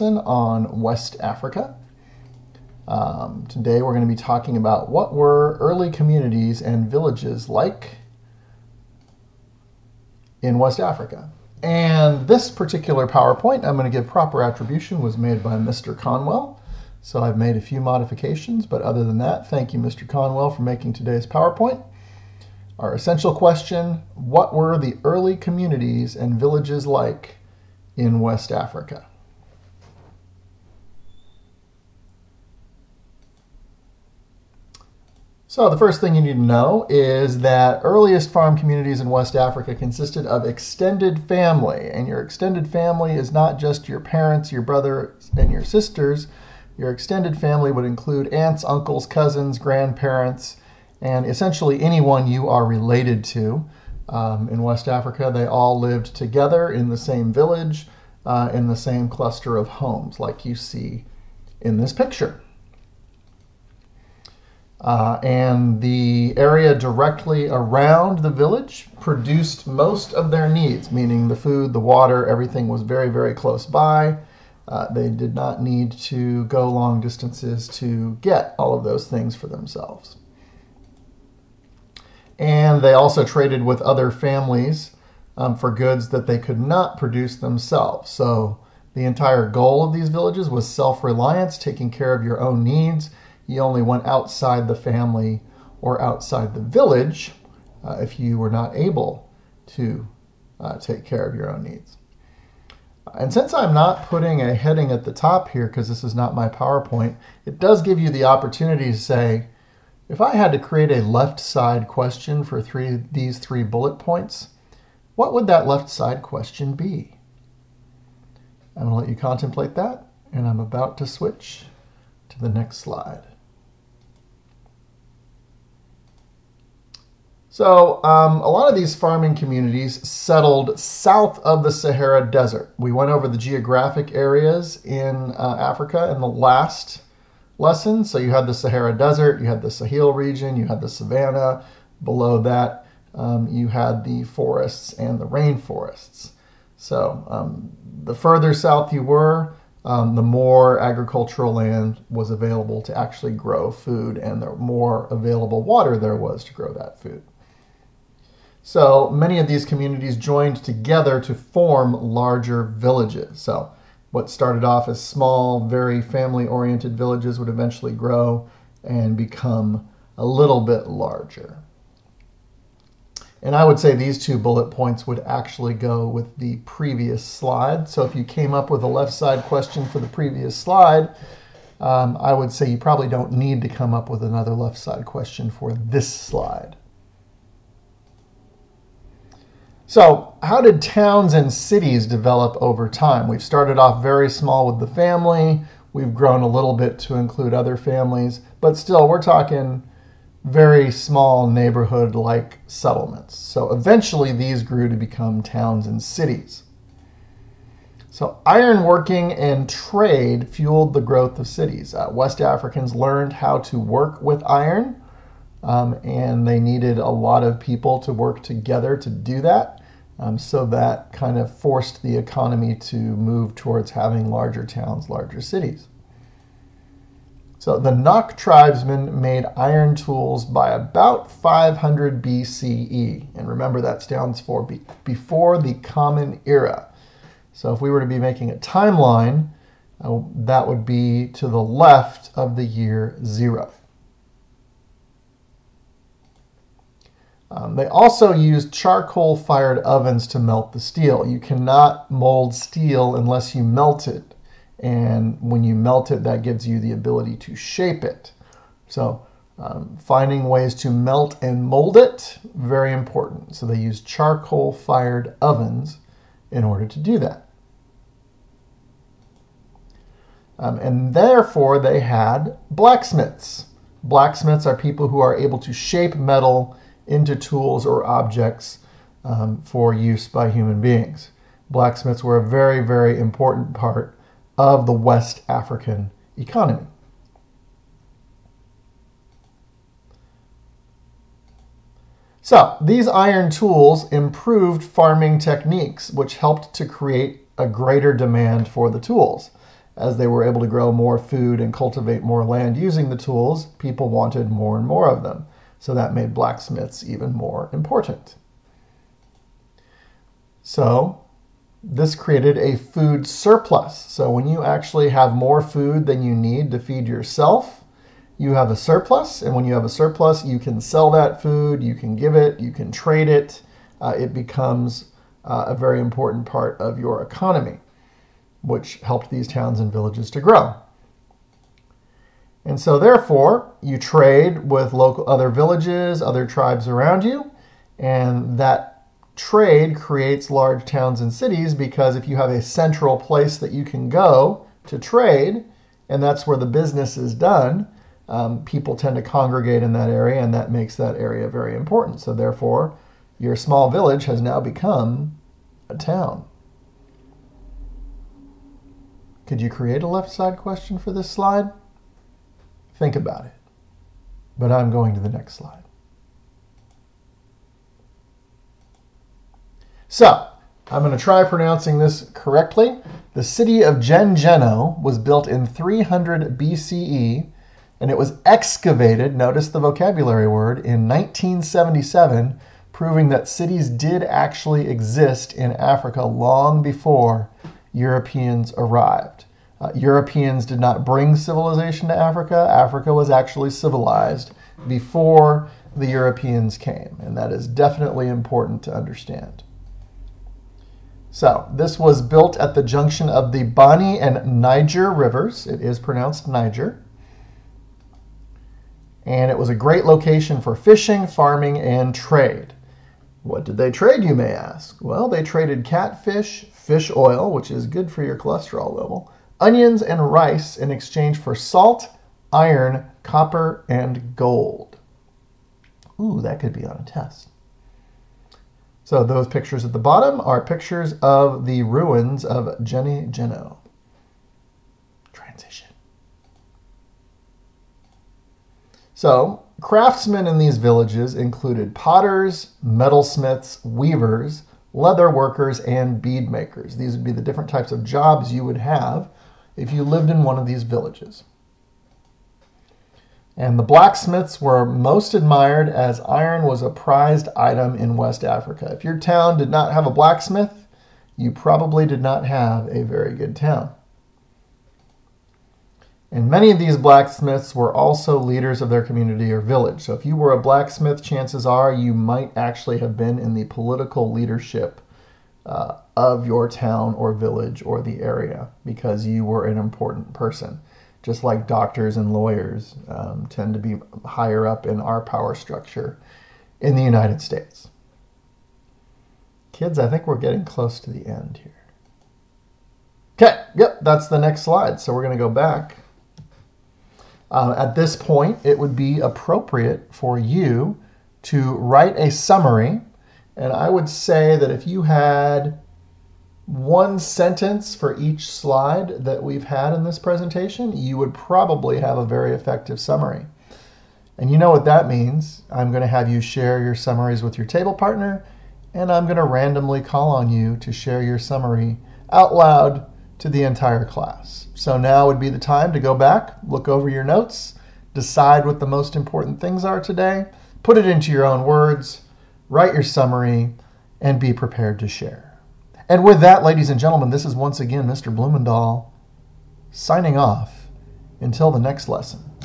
lesson on West Africa. Today we're going to be talking about what were early communities and villages like in West Africa. And this particular PowerPoint, I'm going to give proper attribution, was made by Mr. Conwell. So I've made a few modifications, but other than that, thank you, Mr. Conwell, for making today's PowerPoint. Our essential question, what were the early communities and villages like in West Africa? So the first thing you need to know is that earliest farm communities in West Africa consisted of extended family. And your extended family is not just your parents, your brothers, and your sisters. Your extended family would include aunts, uncles, cousins, grandparents, and essentially anyone you are related to. In West Africa, they all lived together in the same village, in the same cluster of homes, like you see in this picture. And the area directly around the village produced most of their needs, meaning the food, the water, everything was very, very close by. They did not need to go long distances to get all of those things for themselves. And they also traded with other families for goods that they could not produce themselves. So the entire goal of these villages was self-reliance, taking care of your own needs. You only went outside the family or outside the village if you were not able to take care of your own needs. And since I'm not putting a heading at the top here because this is not my PowerPoint, it does give you the opportunity to say, if I had to create a left side question for these three bullet points, what would that left side question be? I'm going to let you contemplate that, and I'm about to switch to the next slide. So a lot of these farming communities settled south of the Sahara Desert. We went over the geographic areas in Africa in the last lesson. So you had the Sahara Desert, you had the Sahel region, you had the savanna. Below that, you had the forests and the rainforests. So the further south you were, the more agricultural land was available to actually grow food, and the more available water there was to grow that food. So many of these communities joined together to form larger villages. So what started off as small, very family-oriented villages would eventually grow and become a little bit larger. And I would say these two bullet points would actually go with the previous slide. So if you came up with a left side question for the previous slide, I would say you probably don't need to come up with another left side question for this slide. So how did towns and cities develop over time? We've started off very small with the family. We've grown a little bit to include other families, but still we're talking very small neighborhood-like settlements. So eventually these grew to become towns and cities. So ironworking and trade fueled the growth of cities. West Africans learned how to work with iron, and they needed a lot of people to work together to do that. So that kind of forced the economy to move towards having larger towns, larger cities. So the Nok tribesmen made iron tools by about 500 BCE. And remember, that stands for before the Common Era. So if we were to be making a timeline, that would be to the left of the year 0. They also used charcoal-fired ovens to melt the steel. You cannot mold steel unless you melt it. And when you melt it, that gives you the ability to shape it. So finding ways to melt and mold it, very important. So they used charcoal-fired ovens in order to do that. And therefore, they had blacksmiths. Blacksmiths are people who are able to shape metal into tools or objects for use by human beings. Blacksmiths were a very, very important part of the West African economy. So these iron tools improved farming techniques, which helped to create a greater demand for the tools. As they were able to grow more food and cultivate more land using the tools, people wanted more and more of them. So that made blacksmiths even more important. So this created a food surplus. So when you actually have more food than you need to feed yourself, you have a surplus. And when you have a surplus, you can sell that food, you can give it, you can trade it. It becomes a very important part of your economy, which helped these towns and villages to grow. And so therefore, you trade with local other villages, other tribes around you, and that trade creates large towns and cities, because if you have a central place that you can go to trade, and that's where the business is done, people tend to congregate in that area, and that makes that area very important. So therefore, your small village has now become a town. Could you create a left side question for this slide? Think about it, but I'm going to the next slide. So I'm going to try pronouncing this correctly. The city of Jenne-Jeno was built in 300 BCE, and it was excavated, notice the vocabulary word, in 1977, proving that cities did actually exist in Africa long before Europeans arrived. Europeans did not bring civilization to Africa. Africa was actually civilized before the Europeans came, and that is definitely important to understand. So this was built at the junction of the Bani and Niger rivers. It is pronounced Niger. And it was a great location for fishing, farming, and trade. What did they trade, you may ask? Well, they traded catfish, fish oil, which is good for your cholesterol level, onions and rice in exchange for salt, iron, copper, and gold. Ooh, that could be on a test. So those pictures at the bottom are pictures of the ruins of Jenne-Jeno. Transition. So craftsmen in these villages included potters, metalsmiths, weavers, leather workers, and bead makers. These would be the different types of jobs you would have if you lived in one of these villages. And the blacksmiths were most admired, as iron was a prized item in West Africa. If your town did not have a blacksmith, you probably did not have a very good town. And many of these blacksmiths were also leaders of their community or village. So if you were a blacksmith, chances are you might actually have been in the political leadership of your town or village or the area, because you were an important person. Just like doctors and lawyers tend to be higher up in our power structure in the United States. Kids, I think we're getting close to the end here. Okay, yep, that's the next slide. So we're going to go back. At this point, it would be appropriate for you to write a summary. And I would say that if you had one sentence for each slide that we've had in this presentation, you would probably have a very effective summary. And you know what that means. I'm going to have you share your summaries with your table partner, and I'm going to randomly call on you to share your summary out loud to the entire class. So now would be the time to go back, look over your notes, decide what the most important things are today, put it into your own words, write your summary, and be prepared to share. And with that, ladies and gentlemen, this is once again Mr. Blumendahl signing off until the next lesson.